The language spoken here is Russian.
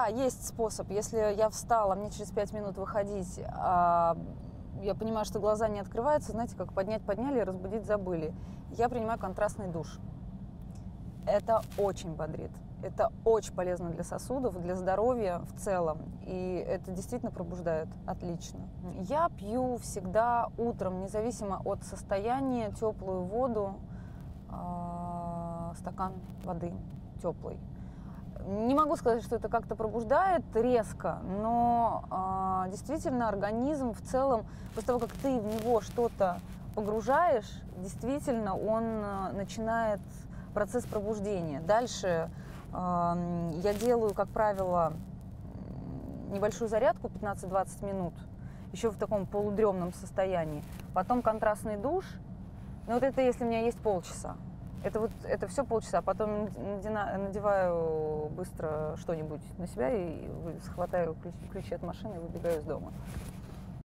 Да, есть способ. Если я встала, мне через 5 минут выходить, а я понимаю, что глаза не открываются, знаете, как поднять подняли, разбудить забыли. Я принимаю контрастный душ. Это очень бодрит. Это очень полезно для сосудов, для здоровья в целом. И это действительно пробуждает отлично. Я пью всегда утром, независимо от состояния, теплую воду, стакан воды теплой. Не могу сказать, что это как-то пробуждает резко, но действительно организм в целом, после того, как ты в него что-то погружаешь, действительно он начинает процесс пробуждения. Дальше я делаю, как правило, небольшую зарядку 15-20 минут, еще в таком полудремном состоянии. Потом контрастный душ. Но вот это если у меня есть полчаса. Это все полчаса. Потом надеваю быстро что-нибудь на себя и схватаю ключи от машины и выбегаю из дома.